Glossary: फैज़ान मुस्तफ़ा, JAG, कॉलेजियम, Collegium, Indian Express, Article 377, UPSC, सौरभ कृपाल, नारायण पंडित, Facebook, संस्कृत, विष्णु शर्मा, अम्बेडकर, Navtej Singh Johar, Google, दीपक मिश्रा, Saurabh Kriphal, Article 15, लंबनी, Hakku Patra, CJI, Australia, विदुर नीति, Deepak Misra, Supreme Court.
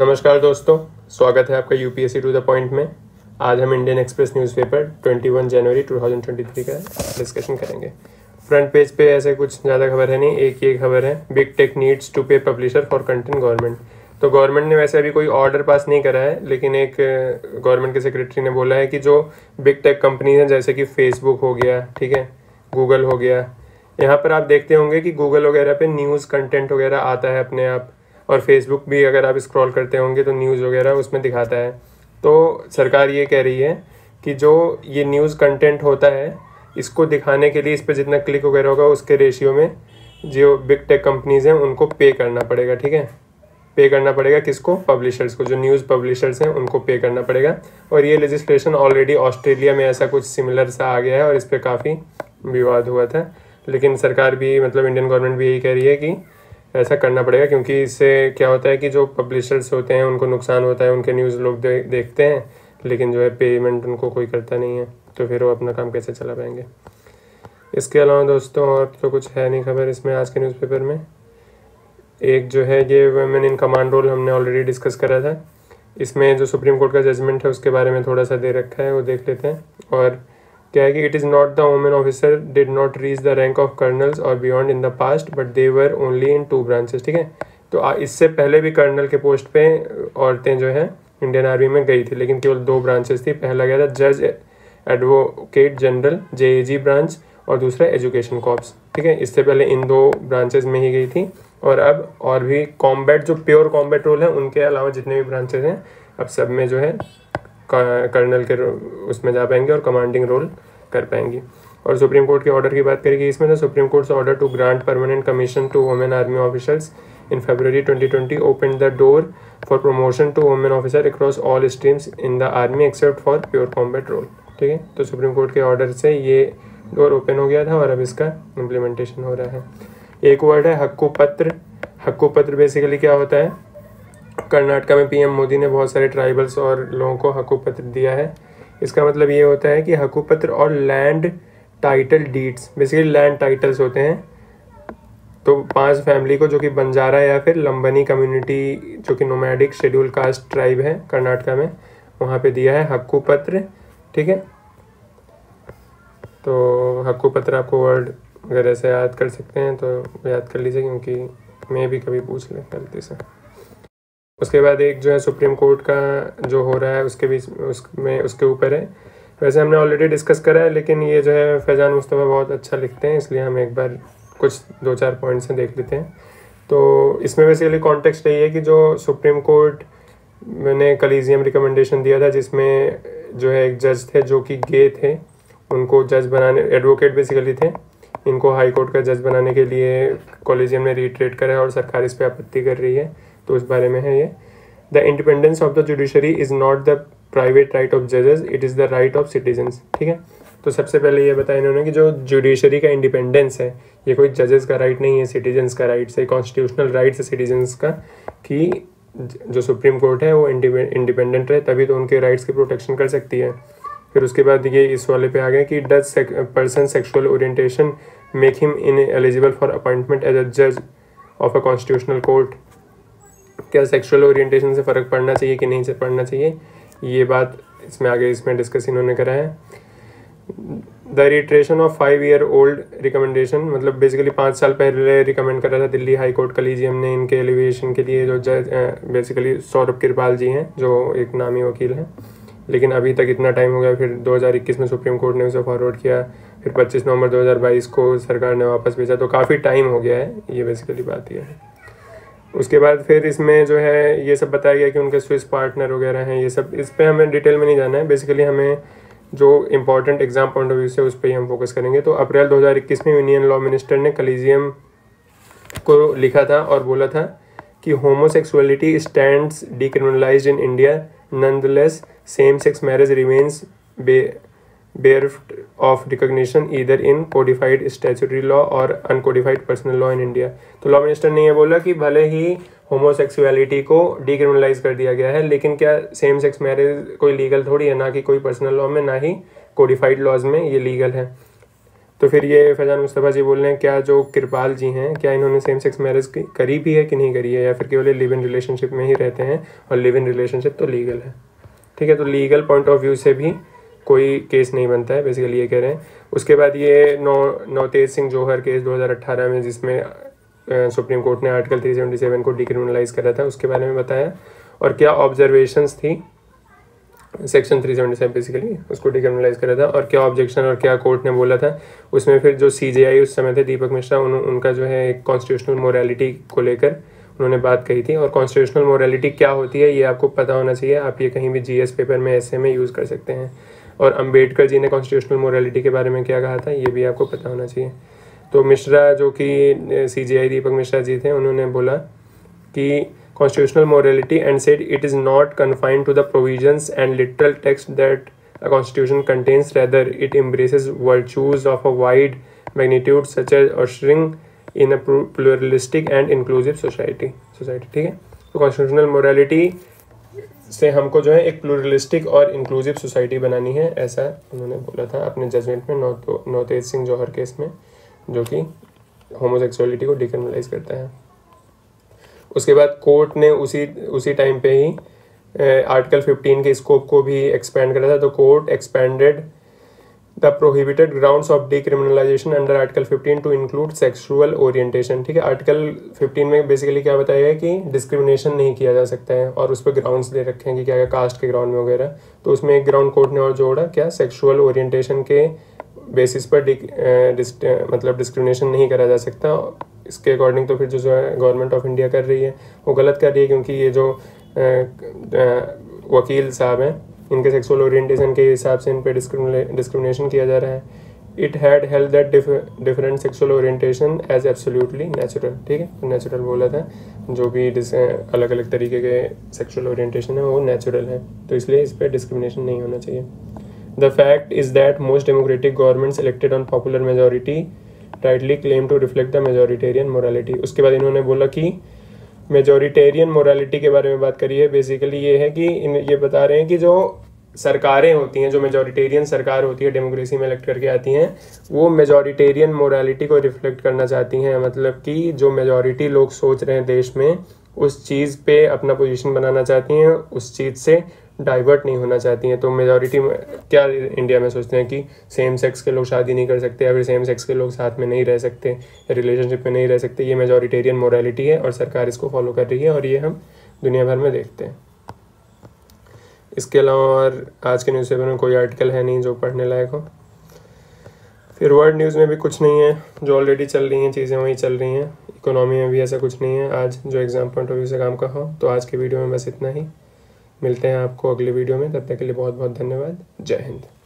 नमस्कार दोस्तों, स्वागत है आपका यूपीएससी टू द पॉइंट में। आज हम इंडियन एक्सप्रेस न्यूज़पेपर 21 जनवरी 2023 का डिस्कशन करेंगे। फ्रंट पेज पे ऐसे कुछ ज़्यादा खबर है नहीं, एक ही खबर है, big tech needs to pay publisher for content government. तो गवर्नमेंट ने वैसे अभी कोई ऑर्डर पास नहीं करा है, लेकिन एक गवर्नमेंट के सेक्रेटरी ने बोला है कि जो बिग टेक कंपनीज हैं जैसे कि फेसबुक हो गया, ठीक है, गूगल हो गया, यहाँ पर आप देखते होंगे कि गूगल वगैरह पे न्यूज़ कंटेंट वगैरह आता है अपने आप, और फेसबुक भी अगर आप स्क्रॉल करते होंगे तो न्यूज़ वगैरह उसमें दिखाता है। तो सरकार ये कह रही है कि जो ये न्यूज़ कंटेंट होता है इसको दिखाने के लिए इस पर जितना क्लिक वगैरह होगा उसके रेशियो में जो बिग टेक कंपनीज हैं उनको पे करना पड़ेगा, ठीक है। पे करना पड़ेगा किसको? पब्लिशर्स को, जो न्यूज़ पब्लिशर्स हैं उनको पे करना पड़ेगा। और ये लेजिस्लेशन ऑलरेडी ऑस्ट्रेलिया में ऐसा कुछ सिमिलर सा आ गया है और इस पर काफ़ी विवाद हुआ था, लेकिन सरकार भी मतलब इंडियन गवर्नमेंट भी यही कह रही है कि ऐसा करना पड़ेगा, क्योंकि इससे क्या होता है कि जो पब्लिशर्स होते हैं उनको नुकसान होता है, उनके न्यूज़ लोग देखते हैं लेकिन जो है पेमेंट उनको कोई करता नहीं है, तो फिर वो अपना काम कैसे चला पाएंगे। इसके अलावा दोस्तों और तो कुछ है नहीं खबर इसमें आज के न्यूज़पेपर में। एक जो है ये वुमेन इन कमांड रोल हमने ऑलरेडी डिस्कस करा था, इसमें जो सुप्रीम कोर्ट का जजमेंट है उसके बारे में थोड़ा सा दे रखा है, वो देख लेते हैं। और क्या है कि it is not the women officer did not reach the rank of colonels और beyond in the past but they were only in 2 branches, ठीक है। तो इससे पहले भी कर्नल के पोस्ट पे औरतें जो है इंडियन आर्मी में गई थी, लेकिन केवल 2 ब्रांचेस थी। पहला गया था जज एडवोकेट जनरल JAG ब्रांच और दूसरा एजुकेशन कॉर्प्स, ठीक है। इससे पहले इन 2 ब्रांचेस में ही गई थी, और अब और भी कॉम्बैट जो प्योर कॉम्बैट रोल है उनके अलावा जितने भी ब्रांचेज हैं अब सब में जो है कर्नल के उसमें जा पाएंगे और कमांडिंग रोल कर पाएंगी। और सुप्रीम कोर्ट के ऑर्डर की बात करेंगे इसमें, तो supreme court order to grant permanent commission to women army officers in February 2020 open the door for promotion to women officer across all streams in the army except for pure combat role, ठीक है। तो supreme court के order से ये door open हो गया था और अब इसका इम्प्लीमेंटेशन हो रहा है। एक वर्ड है हक्कू पत्र। हक्कू पत्र बेसिकली क्या होता है? कर्नाटका में पीएम मोदी ने बहुत सारे ट्राइबल्स और लोगों को हक्कू पत्र दिया है। इसका मतलब ये होता है कि हक्कू पत्र और land title deeds, basically land titles होते हैं, तो 5 फैमिली को जो कि बंजारा या फिर लंबनी कम्युनिटी जो कि नोमैडिक शेड्यूल कास्ट ट्राइब है कर्नाटका में, वहाँ पे दिया है हक्कू पत्र, ठीक है। तो हक्कू पत्र आपको वर्ड अगर ऐसे याद कर सकते हैं तो याद कर लीजिए, क्योंकि मैं भी कभी पूछ लें गलती से। उसके बाद एक जो है सुप्रीम कोर्ट का जो हो रहा है उसके बीच उसमें उसके ऊपर है, वैसे हमने ऑलरेडी डिस्कस करा है, लेकिन ये जो है फैज़ान मुस्तफ़ा बहुत अच्छा लिखते हैं, इसलिए हम एक बार कुछ 2-4 पॉइंट्स देख लेते हैं। तो इसमें बेसिकली कॉन्टेक्स्ट यही है कि जो सुप्रीम कोर्ट ने कलीजियम रिकमेंडेशन दिया था, जिसमें जो है एक जज थे जो कि गे थे, उनको जज बनाने, एडवोकेट बेसिकली थे, इनको हाई कोर्ट का जज बनाने के लिए कॉलेजियम ने रिट्रेट करा है और सरकार इस पर आपत्ति कर रही है, तो उस बारे में है ये। The independence of the judiciary is not the private right of जजेस, it is the right of citizens, ठीक है। तो सबसे पहले ये बताया इन्होंने कि जो जुडिशरी का इंडिपेंडेंस है ये कोई जजेस का राइट नहीं है, सिटीजन्स का राइट है, कॉन्स्टिट्यूशनल राइट है सिटीजन्स का कि जो सुप्रीम कोर्ट है वो इंडिपेंडेंट रहे, तभी तो उनके राइट्स की प्रोटेक्शन कर सकती है। फिर उसके बाद ये इस वाले पे आ गए कि does person sexual orientation make him ineligible for appointment as a जज ऑफ अ कॉन्स्टिट्यूशनल कोर्ट, क्या सेक्सुअल ओरिएंटेशन से फ़र्क पड़ना चाहिए कि नहीं से पड़ना चाहिए, ये बात इसमें आगे इसमें डिस्कस इन्होंने करा है। The reiteration of 5-year-old recommendation, मतलब बेसिकली 5 साल पहले रिकमेंड करा था दिल्ली हाई कोर्ट कलीजियम ने इनके एलिवेशन के लिए, जो जज बेसिकली सौरभ कृपाल जी हैं जो एक नामी वकील हैं, लेकिन अभी तक इतना टाइम हो गया, फिर 2021 में सुप्रीम कोर्ट ने उसे फॉरवर्ड किया, फिर 25 नवंबर 2022 को सरकार ने वापस भेजा, तो काफ़ी टाइम हो गया है, ये बेसिकली बात यह है। उसके बाद फिर इसमें जो है ये सब बताया गया कि उनके स्विस पार्टनर वगैरह हैं, ये सब इस पर हमें डिटेल में नहीं जाना है, बेसिकली हमें जो important exam point of view से उस पर ही हम फोकस करेंगे। तो अप्रैल 2021 में यूनियन लॉ मिनिस्टर ने कलीजियम को लिखा था और बोला था कि homosexuality stands decriminalised in India, nonetheless same sex marriage remains bereft of recognition either in codified statutory law और uncodified personal law in India. तो लॉ मिनिस्टर ने यह बोला कि भले ही होमोसेक्सुअलिटी को डिक्रिमिनलाइज कर दिया गया है, लेकिन क्या सेम सेक्स मैरिज कोई लीगल थोड़ी है, ना कि कोई पर्सनल लॉ में, ना ही कोडिफाइड लॉज में ये लीगल है। तो फिर ये फैजान मुस्तफ़ा जी बोल रहे हैं क्या जो कृपाल जी हैं क्या इन्होंने सेम सेक्स मैरिज करी भी है कि नहीं करी है या फिर केवल लिव इन रिलेशनशिप में ही रहते हैं और लिव इन रिलेशनशिप तो लीगल है। ठीक है, तो लीगल पॉइंट ऑफ व्यू से भी कोई केस नहीं बनता है बेसिकली ये कह रहे हैं। उसके बाद ये नवतेज सिंह जौहर केस 2018 में जिसमें सुप्रीम कोर्ट ने आर्टिकल 377 को डिक्रिमिनलाइज करा था उसके बारे में बताया और क्या ऑब्जर्वेशंस थी सेक्शन 377 बेसिकली उसको डिक्रिमिनलाइज करा था और क्या ऑब्जेक्शन और क्या कोर्ट ने बोला था उसमें। फिर जो CJI उस समय थे दीपक मिश्रा उनका जो है एक कॉन्स्टिट्यूशनल मोरालिटी को लेकर उन्होंने बात कही थी और कॉन्स्टिट्यूशनल मोरालिटी क्या होती है ये आपको पता होना चाहिए, आप ये कहीं भी GS पेपर में ऐसे में यूज़ कर सकते हैं। और अम्बेडकर जी ने कॉन्स्टिट्यूशनल मोरालिटी के बारे में क्या कहा था ये भी आपको पता होना चाहिए। तो मिश्रा जो कि CJI दीपक मिश्रा जी थे उन्होंने बोला कि constitutional morality and said it is not confined to the provisions and literal text that a constitution contains, rather it embraces virtues of a wide magnitude such as ushering in a pluralistic and inclusive society। ठीक है, तो constitutional morality से हमको जो है एक pluralistic और inclusive society बनानी है ऐसा उन्होंने बोला था अपने जजमेंट में नवतेज सिंह जौहर केस में जो कि होमोसेक्सुअलिटी को डिक्रिमिनलाइज करता है। उसके बाद कोर्ट ने उसी टाइम पे ही आर्टिकल 15 के स्कोप को भी एक्सपेंड करा था। तो court expanded the prohibited grounds of decriminalisation under article 15 to include sexual orientation. ठीक है, आर्टिकल 15 में बेसिकली क्या बताया है कि डिस्क्रिमिनेशन नहीं किया जा सकता है और उस पर ग्राउंड्स दे रखे हैं कि क्या क्या कास्ट के ग्राउंड में वगैरह। तो उसमें एक ग्राउंड कोर्ट ने और जोड़ा क्या सेक्सुअल ओरिएंटेशन के बेसिस पर डिस्क्रिमिनेशन नहीं करा जा सकता इसके अकॉर्डिंग। तो फिर जो गवर्नमेंट ऑफ इंडिया कर रही है वो गलत कर रही है क्योंकि ये जो वकील साहब हैं इनके सेक्सुअल ओरिएंटेशन के हिसाब से इन पर डिस्क्रिमिनेशन किया जा रहा है। It had held that different sexual orientation as absolutely natural. ठीक है, तो नेचुरल बोला था जो भी अलग अलग तरीके के सेक्सुअल ओरिएंटेशन है वो नेचुरल है तो इसलिए इस पर डिस्क्रिमिनेशन नहीं होना चाहिए। The fact is that most democratic governments elected on popular majority rightly claim to reflect the majoritarian morality. उसके बाद इन्होंने बोला कि मेजोरिटेरियन मोरालिटी के बारे में बात करी है। बेसिकली ये है कि ये बता रहे हैं कि जो सरकारें होती हैं जो मेजोरिटेरियन सरकार होती है डेमोक्रेसी में इलेक्ट करके आती हैं वो मेजोरिटेरियन मोरालिटी को रिफ्लेक्ट करना चाहती हैं, मतलब कि जो मेजोरिटी लोग सोच रहे हैं देश में उस चीज़ पे अपना पोजीशन बनाना चाहती हैं, उस चीज़ से डाइवर्ट नहीं होना चाहती हैं। तो मेजॉरिटी क्या इंडिया में सोचते हैं कि सेम सेक्स के लोग शादी नहीं कर सकते या फिर सेम सेक्स के लोग साथ में नहीं रह सकते रिलेशनशिप में नहीं रह सकते, ये मेजॉरिटेरियन मोरालिटी है और सरकार इसको फॉलो कर रही है और ये हम दुनिया भर में देखते हैं। इसके अलावा और आज के न्यूज़पेपर में कोई आर्टिकल है नहीं जो पढ़ने लायक हो। फिर वर्ल्ड न्यूज़ में भी कुछ नहीं है, जो ऑलरेडी चल रही हैं चीज़ें वहीं चल रही हैं। इकोनॉमी में भी ऐसा कुछ नहीं है आज जो एग्जाम पॉइंट ऑफ व्यू से काम का हो। तो आज के वीडियो में बस इतना ही, मिलते हैं आपको अगले वीडियो में, तब तक के लिए बहुत बहुत धन्यवाद, जय हिंद।